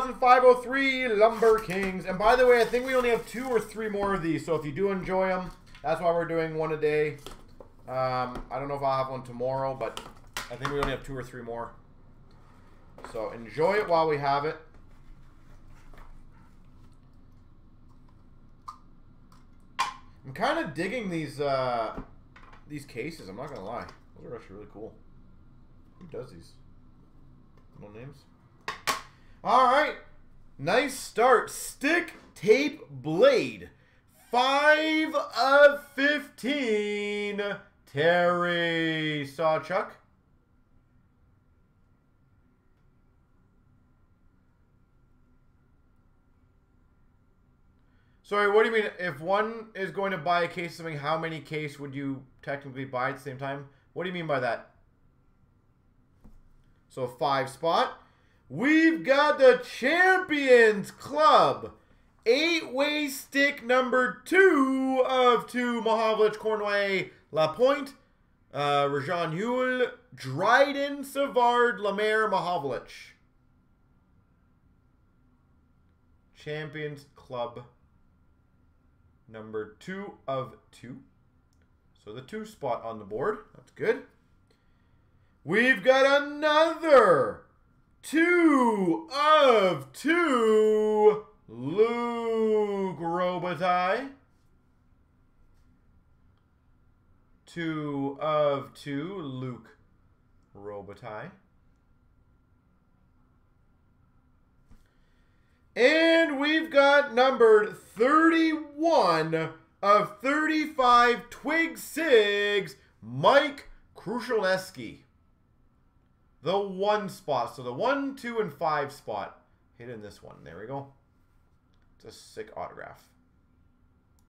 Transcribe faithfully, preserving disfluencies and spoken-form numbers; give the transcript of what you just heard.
two thousand five oh three Lumber Kings. And by the way, I think we only have two or three more of these. So if you do enjoy them, that's why we're doing one a day. Um, I don't know if I'll have one tomorrow, but I think we only have two or three more. So enjoy it while we have it. I'm kind of digging these uh, these cases. I'm not going to lie. Those are actually really cool. Who does these? No names. All right. Nice start. Stick Tape Blade. five of fifteen. Terry Sawchuck. Sorry, what do you mean? If one is going to buy a case of something, how many case would you technically buy at the same time? What do you mean by that? So five spot. We've got the Champions Club. Eight-way stick number two of two. Mahovlich, Cornway, Lapointe, uh, Rejean Huel, Dryden, Savard, Lemaire, Mahovlich. Champions Club. Number two of two. So the two spot on the board. That's good. We've got another two of two. Luke Robitaille. Two of two. Luke Robitaille. And we've got numbered thirty-one of thirty-five Twig Sigs, Mike Krushelnyski. The one spot. So the one, two, and five spot. Hidden in this one. There we go. It's a sick autograph.